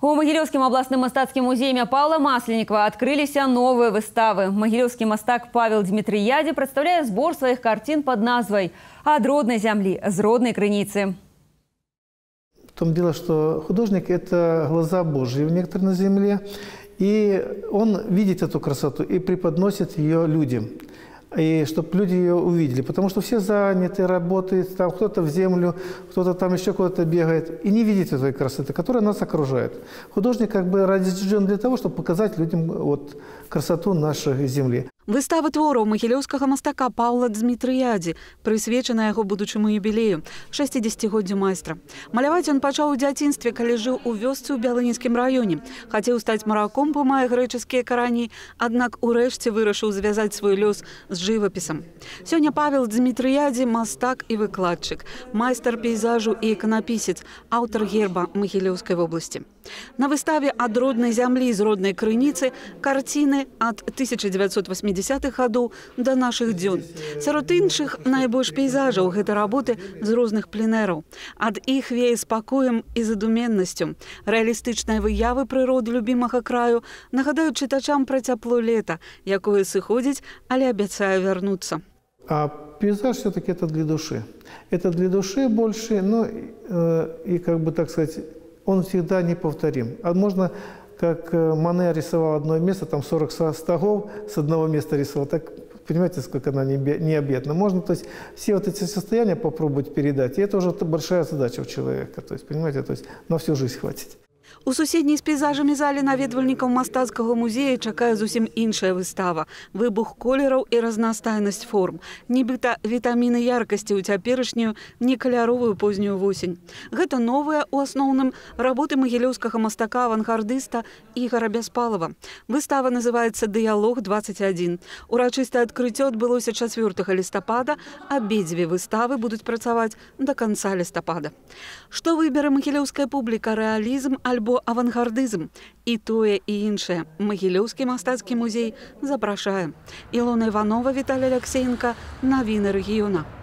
У Могилевскім областным мастацкім музеі Павла Масленникова открылись новые выставы. Могилевский мастак Павел Димитриади представляет сбор своих картин под названием «Од родной земли с родной крыницы». В том дело, что художник – это глаза Божьи в некотором на земле, и он видит эту красоту и преподносит ее людям, и чтобы люди ее увидели, потому что все заняты, работают, там кто-то в землю, кто-то там еще куда-то бегает, и не видит этой красоты, которая нас окружает. Художник как бы рожден для того, чтобы показать людям вот красоту нашей земли. Выстава творов могилевского мастака Павла Димитрыяди, присвечена его будущему юбилею, 60-годдзю майстра. Малявать он пачаў у дзяцінстве, калі жил у вёсцы ў Бялынецкім раёне. Хотел стать мараком, мае грэчаскія карані, однако урэшце вырашыў звязать свой лёс с живописом. Сегодня Павел Димитрыяди – мастак и выкладчик, майстер пейзажу и иконописец, автор герба Могилевской области. На выставе «От родной земли с родной крыницы» картины от 1980-х годов до наших дзён. Сярод іншых найбольш пейзажаў гэта работы з розных пленэраў. Ад іх вее спакоем і задуменнасцю. Рэалістычныя выявы прыроды любімага краю нагадаюць чытачам пра цяпло лета, якое сыходзіць, але абяцае вярнуцца. А пейзаж все-таки это для души. Это для души больше, но и как бы так сказать, он всегда неповторим. А можно, как Мане рисовал одно место, там 40 стогов с одного места рисовал, так понимаете, сколько она необъятна. Можно, то есть, все вот эти состояния попробовать передать, и это уже большая задача у человека, то есть, понимаете, то есть, на всю жизнь хватит. У соседней с пейзажами залі наведвальнікаў мастацкага музея чакае зусім іншая выстава. Выбух колераў і разнастайнасць форм. Нібыта вітаміны яркасці ў цяперашнюю некаляровую познюю восень. Гэта новыя, у асноўным, работы магілёўскага мастака-авангардыста Ігора Беспалова. Выстава называецца «Диалог 21». Урачыстае адкрыццё адбылося 4 лістапада, абедзве выставы будуць працаваць до канца лістапада. Што выберы магілёўская публіка, рэалізм альбо авангардызм, і тое, і іншае, Магілёўскі мастацкі музей запрашае. Ілона Іванова, Віталій Алексеенко, навіны рэгіёна.